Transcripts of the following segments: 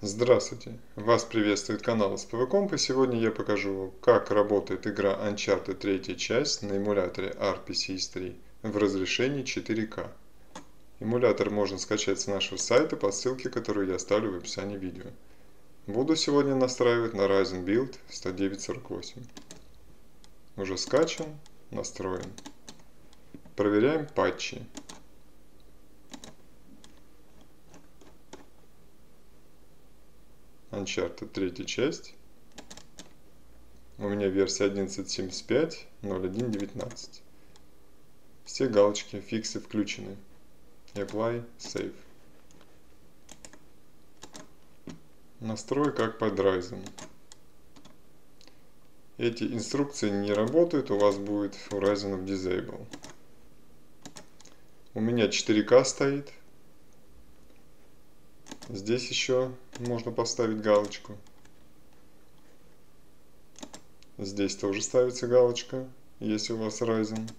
Здравствуйте! Вас приветствует канал SPVComp, и сегодня я покажу, как работает игра Uncharted 3 часть на эмуляторе RPCS3 в разрешении 4К. Эмулятор можно скачать с нашего сайта по ссылке, которую я оставлю в описании видео. Буду сегодня настраивать на Ryzen билд 10948. Уже скачан, настроен. Проверяем патчи. Uncharted 3 часть. У меня версия 11.75.01.19. Все галочки, фиксы включены. Apply, Save. Настрой как под Ryzen. Эти инструкции не работают, у вас будет у Ryzen Disable. У меня 4К стоит. Здесь еще можно поставить галочку. Здесь тоже ставится галочка, если у вас Ryzen.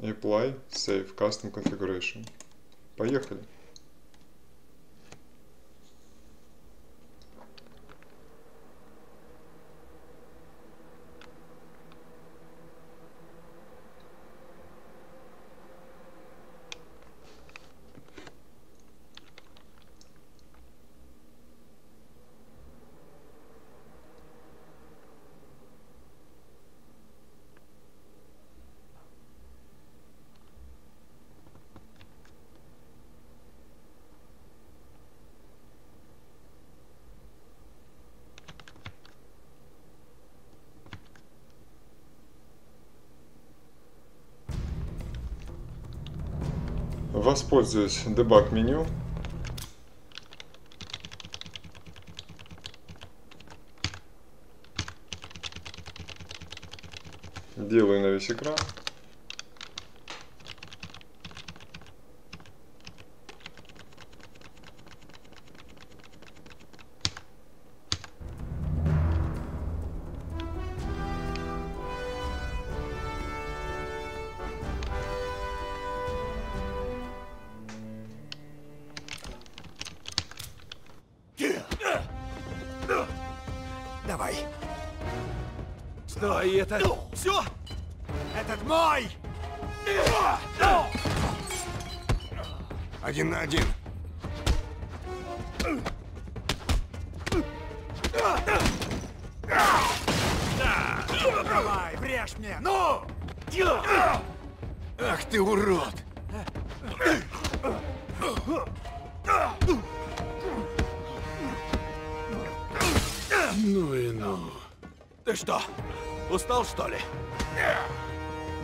Apply, Save, Custom Configuration. Поехали. Воспользуюсь дебаг меню. Делаю на весь экран. Давай. Стой, это... Все! Этот мой! Один на один. Давай, врежь мне! Ну! Ах ты, урод! Ну и ну. Ты что, устал, что ли?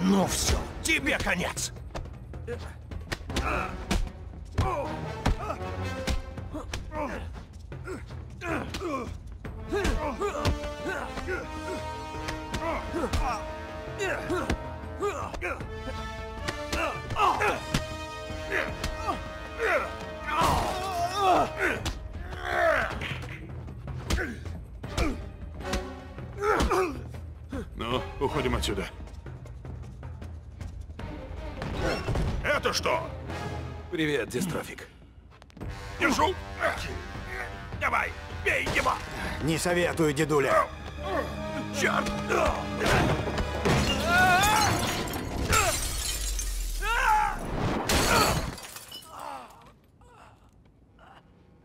Ну все, тебе конец. Ну, уходим отсюда. Это что? Привет, дистрофик. Держу. Давай, бей его. Не советую, дедуля. Черт.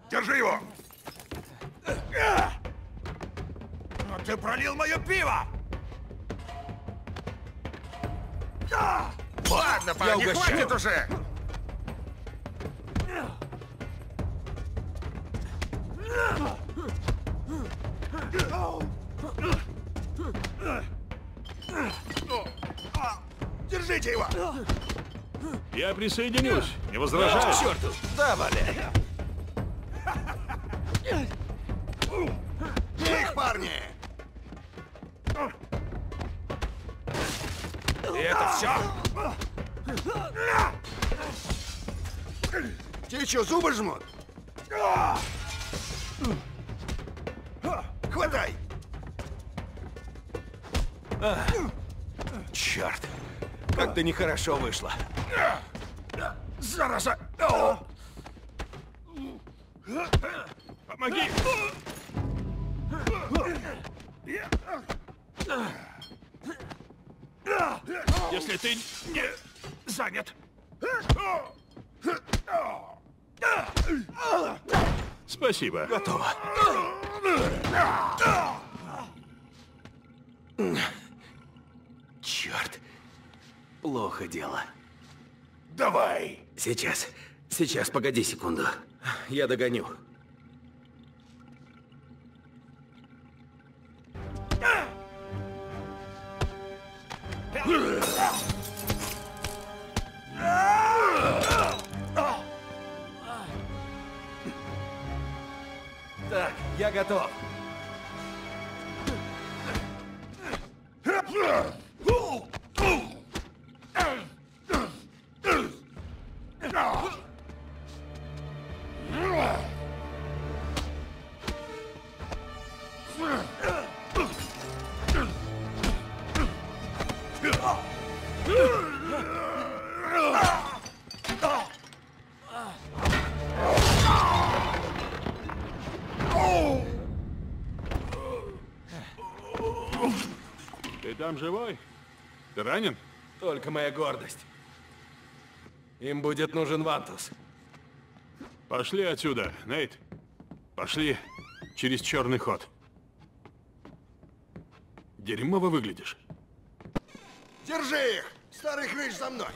Держи его. Но ты пролил мое пиво. Ладно, парни, хватит уже! Держите его! Я присоединюсь, не возражаю. К черту! Да, валяй! Их, парни! И это все? Тебе что, зубы жмут? Черт, как-то нехорошо вышло. Зараза! Помоги! Если ты не занят. Спасибо. Готово. Черт. Плохо дело. Давай. Сейчас. Сейчас, погоди секунду. Я догоню. Так, я готов. Там живой? Ты ранен? Только моя гордость. Им будет нужен Вантус. Пошли отсюда, Нейт. Пошли через черный ход. Дерьмово выглядишь. Держи их! Старый хрыч за мной!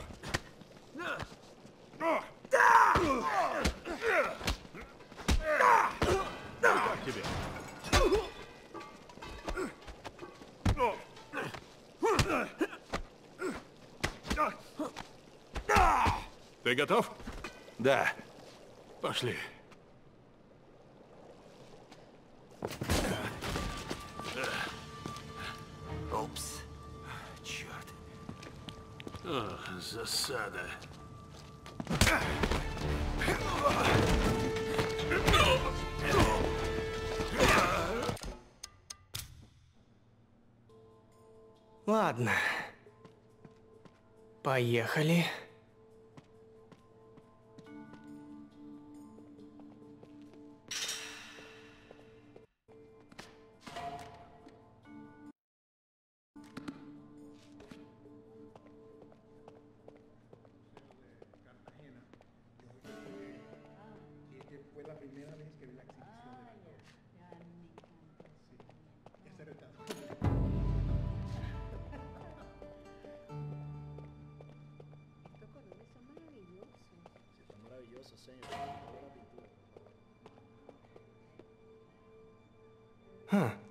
Как тебе? Ты готов? Да. Пошли. Упс. Черт. О, засада. Ладно. Поехали.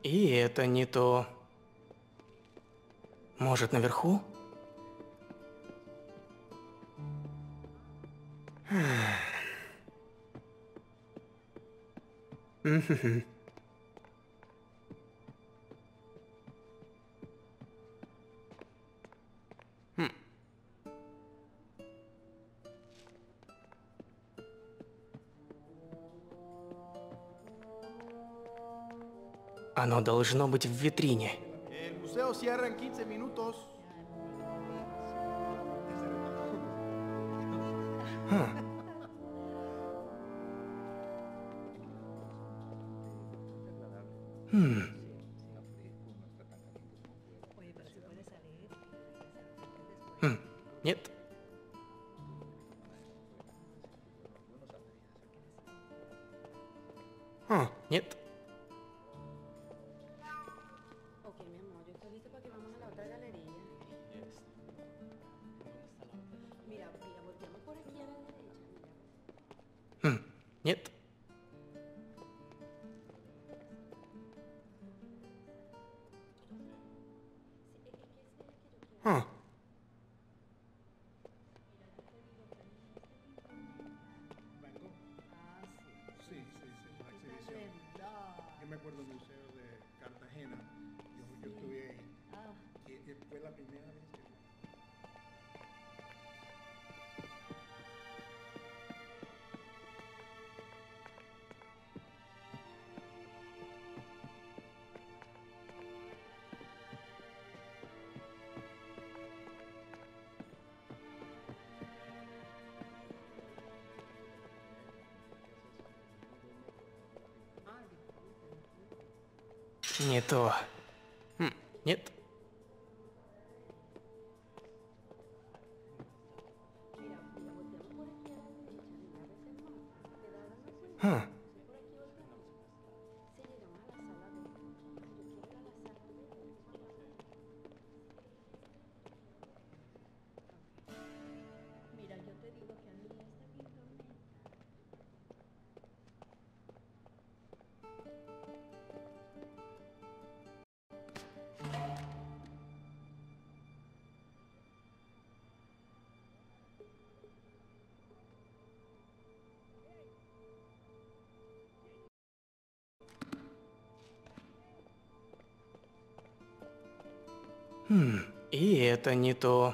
И это не то. Может, наверху? Оно должно быть в витрине. Нет. Нет. Нет. Не то. Нет. И это не то.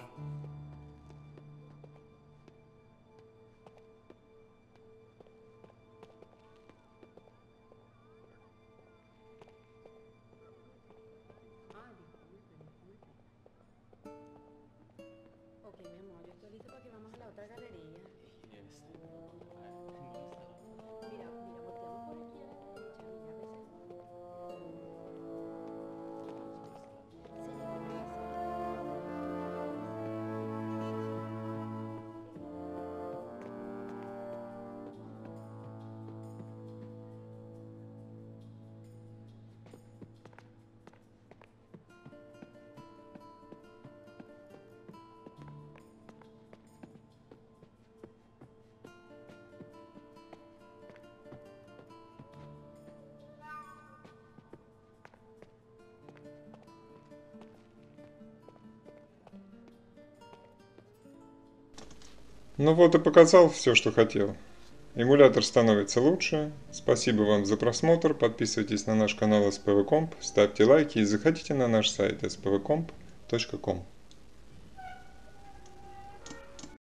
Ну вот и показал все, что хотел. Эмулятор становится лучше. Спасибо вам за просмотр. Подписывайтесь на наш канал SPVComp, ставьте лайки и заходите на наш сайт spvcomp.com.